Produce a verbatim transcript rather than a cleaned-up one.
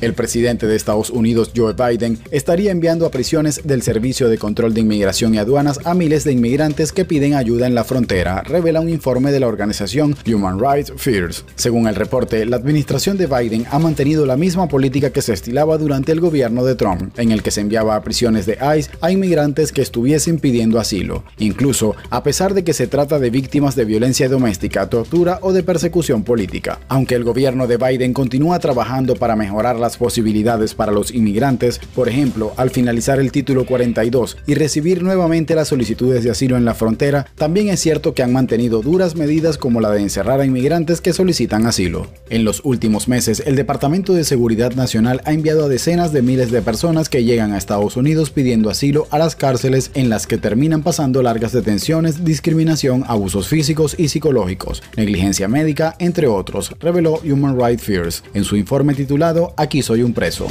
El presidente de Estados Unidos, Joe Biden, estaría enviando a prisiones del Servicio de Control de Inmigración y Aduanas a miles de inmigrantes que piden ayuda en la frontera, revela un informe de la organización Human Rights First. Según el reporte, la administración de Biden ha mantenido la misma política que se estilaba durante el gobierno de Trump, en el que se enviaba a prisiones de I C E a inmigrantes que estuviesen pidiendo asilo, incluso a pesar de que se trata de víctimas de violencia doméstica, tortura o de persecución política. Aunque el gobierno de Biden continúa trabajando para mejorar las posibilidades para los inmigrantes, por ejemplo, al finalizar el título cuarenta y dos y recibir nuevamente las solicitudes de asilo en la frontera, también es cierto que han mantenido duras medidas como la de encerrar a inmigrantes que solicitan asilo. En los últimos meses, el Departamento de Seguridad Nacional ha enviado a decenas de miles de personas que llegan a Estados Unidos pidiendo asilo a las cárceles, en las que terminan pasando largas detenciones, discriminación, abusos físicos y psicológicos, negligencia médica, entre otros, reveló Human Rights First en su informe titulado "Aquí soy un preso".